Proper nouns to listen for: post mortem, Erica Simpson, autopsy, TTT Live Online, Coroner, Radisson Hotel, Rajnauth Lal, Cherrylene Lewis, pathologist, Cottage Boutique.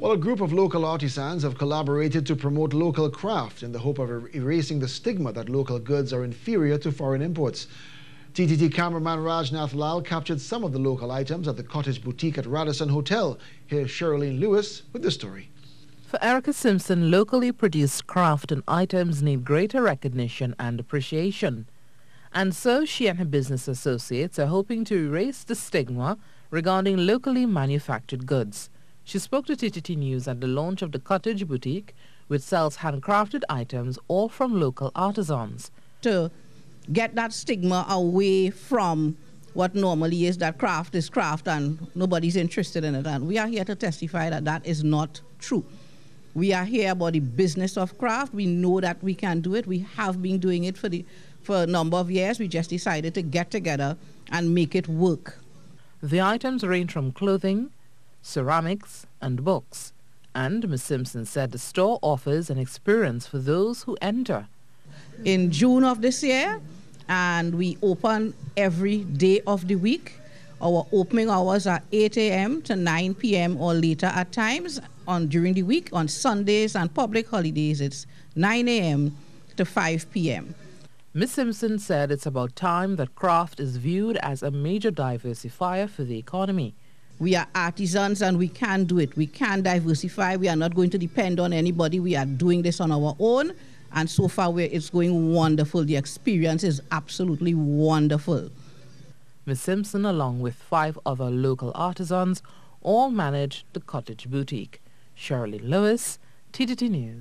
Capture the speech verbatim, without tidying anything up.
Well, a group of local artisans have collaborated to promote local craft in the hope of er erasing the stigma that local goods are inferior to foreign imports. T T T cameraman Rajnauth Lal captured some of the local items at the Cottage Boutique at Radisson Hotel. Here's Cherrylene Lewis with the story. For Erica Simpson, locally produced craft and items need greater recognition and appreciation. And so she and her business associates are hoping to erase the stigma regarding locally manufactured goods. She spoke to T T T News at the launch of the Cottage Boutique, which sells handcrafted items all from local artisans. To get that stigma away from what normally is that craft is craft and nobody's interested in it. And we are here to testify that that is not true. We are here about the business of craft. We know that we can do it. We have been doing it for, the, for a number of years. We just decided to get together and make it work. The items range from clothing, ceramics and books, and Miz Simpson said the store offers an experience for those who enter. In June of this year, and we open every day of the week. Our opening hours are eight A M to nine P M or later at times on during the week. On Sundays and public holidays, it's nine A M to five P M Miz Simpson said it's about time that craft is viewed as a major diversifier for the economy. We are artisans and we can do it. We can diversify. We are not going to depend on anybody. We are doing this on our own. And so far, we're, it's going wonderful. The experience is absolutely wonderful. Miz Simpson, along with five other local artisans, all manage the Cottage Boutique. Cherrylene Lewis, T T T News.